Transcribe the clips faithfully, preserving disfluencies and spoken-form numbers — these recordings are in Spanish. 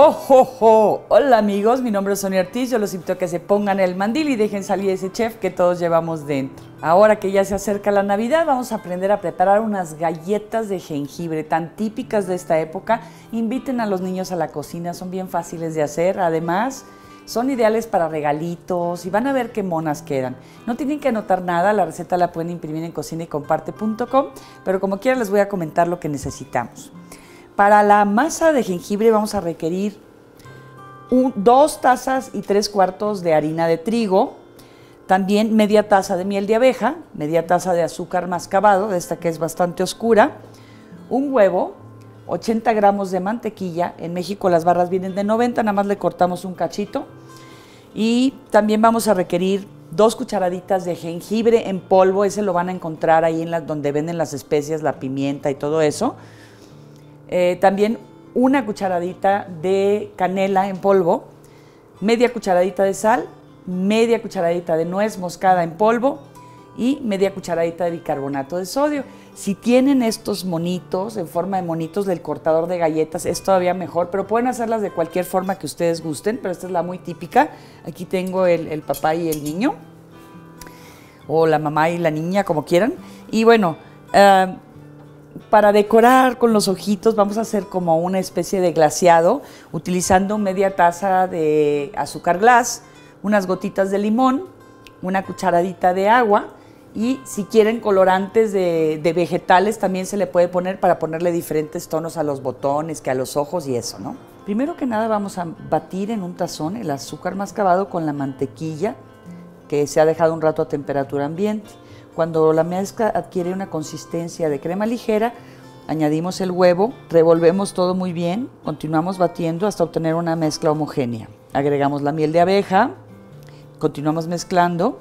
¡Jo, jo, jo! Hola amigos, mi nombre es Sonia Ortiz, yo los invito a que se pongan el mandil y dejen salir ese chef que todos llevamos dentro. Ahora que ya se acerca la Navidad, vamos a aprender a preparar unas galletas de jengibre tan típicas de esta época. Inviten a los niños a la cocina, son bien fáciles de hacer, además son ideales para regalitos y van a ver qué monas quedan. No tienen que anotar nada, la receta la pueden imprimir en cocina y comparte punto com, pero como quiera les voy a comentar lo que necesitamos. Para la masa de jengibre vamos a requerir un, dos tazas y tres cuartos de harina de trigo, también media taza de miel de abeja, media taza de azúcar mascabado, de esta que es bastante oscura, un huevo, ochenta gramos de mantequilla, en México las barras vienen de noventa, nada más le cortamos un cachito, y también vamos a requerir dos cucharaditas de jengibre en polvo, ese lo van a encontrar ahí en las, donde venden las especias, la pimienta y todo eso. Eh, también una cucharadita de canela en polvo, media cucharadita de sal, media cucharadita de nuez moscada en polvo y media cucharadita de bicarbonato de sodio. Si tienen estos monitos, en forma de monitos del cortador de galletas, es todavía mejor, pero pueden hacerlas de cualquier forma que ustedes gusten, pero esta es la muy típica. Aquí tengo el, el papá y el niño, o la mamá y la niña, como quieran. Y bueno, eh, para decorar con los ojitos vamos a hacer como una especie de glaseado utilizando media taza de azúcar glas, unas gotitas de limón, una cucharadita de agua y si quieren colorantes de, de vegetales también se le puede poner para ponerle diferentes tonos a los botones, que a los ojos y eso, ¿no? Primero que nada vamos a batir en un tazón el azúcar mascabado con la mantequilla que se ha dejado un rato a temperatura ambiente. Cuando la mezcla adquiere una consistencia de crema ligera, añadimos el huevo, revolvemos todo muy bien, continuamos batiendo hasta obtener una mezcla homogénea. Agregamos la miel de abeja, continuamos mezclando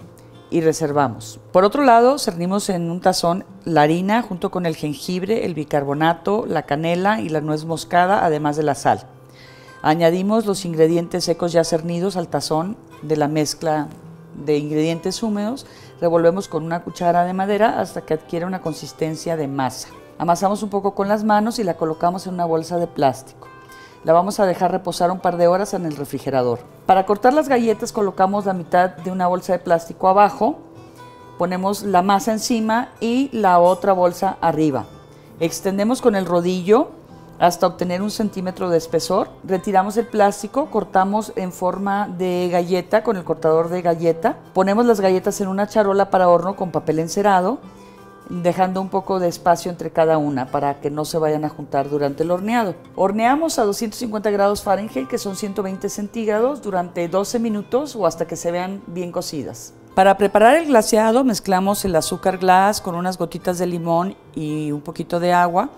y reservamos. Por otro lado, cernimos en un tazón la harina junto con el jengibre, el bicarbonato, la canela y la nuez moscada, además de la sal. Añadimos los ingredientes secos ya cernidos al tazón de la mezcla de ingredientes húmedos, revolvemos con una cuchara de madera hasta que adquiera una consistencia de masa. Amasamos un poco con las manos y la colocamos en una bolsa de plástico. La vamos a dejar reposar un par de horas en el refrigerador. Para cortar las galletas colocamos la mitad de una bolsa de plástico abajo, ponemos la masa encima y la otra bolsa arriba. Extendemos con el rodillo hasta obtener un centímetro de espesor, retiramos el plástico, cortamos en forma de galleta con el cortador de galleta, ponemos las galletas en una charola para horno con papel encerado, dejando un poco de espacio entre cada una para que no se vayan a juntar durante el horneado. Horneamos a doscientos cincuenta grados Fahrenheit, que son ciento veinte centígrados, durante doce minutos o hasta que se vean bien cocidas. Para preparar el glaseado mezclamos el azúcar glass con unas gotitas de limón y un poquito de agua,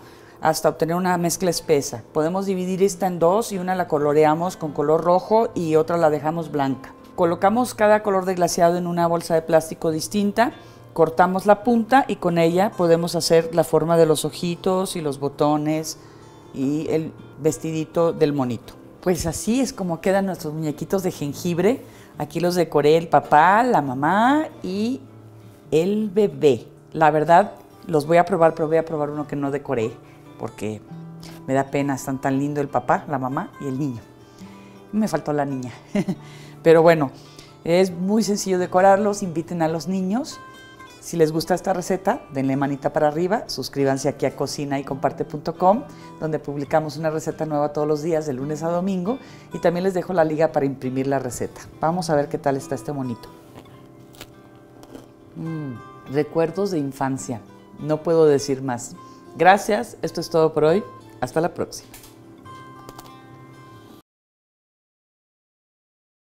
hasta obtener una mezcla espesa. Podemos dividir esta en dos y una la coloreamos con color rojo y otra la dejamos blanca. Colocamos cada color de glaseado en una bolsa de plástico distinta, cortamos la punta y con ella podemos hacer la forma de los ojitos y los botones y el vestidito del monito. Pues así es como quedan nuestros muñequitos de jengibre. Aquí los decoré el papá, la mamá y el bebé. La verdad los voy a probar, pero voy a probar uno que no decoré, porque me da pena, están tan lindo el papá, la mamá y el niño. Me faltó la niña. Pero bueno, es muy sencillo decorarlos, inviten a los niños. Si les gusta esta receta, denle manita para arriba, suscríbanse aquí a cocina y comparte punto com, donde publicamos una receta nueva todos los días, de lunes a domingo, y también les dejo la liga para imprimir la receta. Vamos a ver qué tal está este monito. Mm, recuerdos de infancia, no puedo decir más. Gracias, esto es todo por hoy. Hasta la próxima.